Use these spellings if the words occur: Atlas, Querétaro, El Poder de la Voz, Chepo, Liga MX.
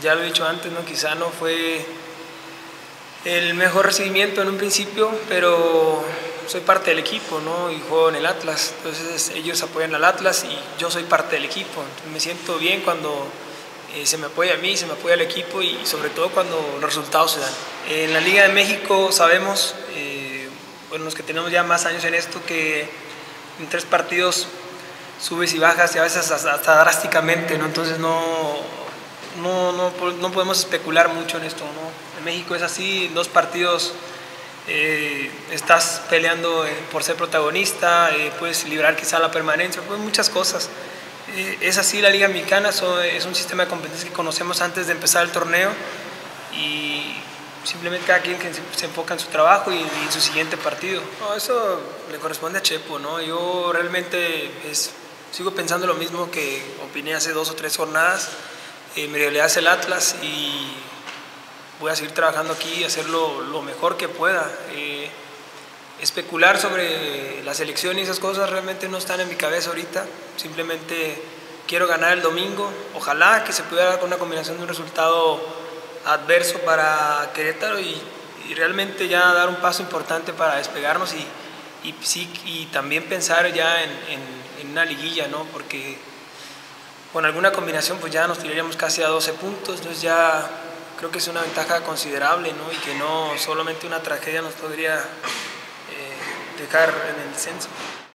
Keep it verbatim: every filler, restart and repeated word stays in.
ya lo he dicho antes, ¿no? Quizá no fue el mejor recibimiento en un principio, pero soy parte del equipo, ¿no? Y juego en el Atlas, entonces ellos apoyan al Atlas y yo soy parte del equipo. Entonces me siento bien cuando eh, se me apoya a mí, se me apoya al equipo y sobre todo cuando los resultados se dan. En la Liga de México sabemos, eh, bueno, los que tenemos ya más años en esto, que en tres partidos subes y bajas y a veces hasta, hasta drásticamente, ¿no? Entonces no, no, no, no podemos especular mucho en esto, ¿no? En México es así, en dos partidos eh, estás peleando eh, por ser protagonista, eh, puedes librar quizá la permanencia, pues muchas cosas. Eh, es así la Liga Mexicana, so, es un sistema de competencia que conocemos antes de empezar el torneo y simplemente cada quien que se enfoca en su trabajo y en su siguiente partido. No, eso le corresponde a Chepo, ¿no? Yo realmente es, sigo pensando lo mismo que opiné hace dos o tres jornadas. Eh, mi realidad es el Atlas y voy a seguir trabajando aquí y hacerlo lo mejor que pueda. Eh, especular sobre la selección y esas cosas realmente no están en mi cabeza ahorita. Simplemente quiero ganar el domingo. Ojalá que se pudiera dar con una combinación de un resultado adverso para Querétaro y, y realmente ya dar un paso importante para despegarnos y, y, y también pensar ya en, en, en una liguilla, ¿no? Porque con alguna combinación pues ya nos tiraríamos casi a doce puntos, entonces ya creo que es una ventaja considerable, ¿no? Y que no solamente una tragedia nos podría eh, dejar en el descenso.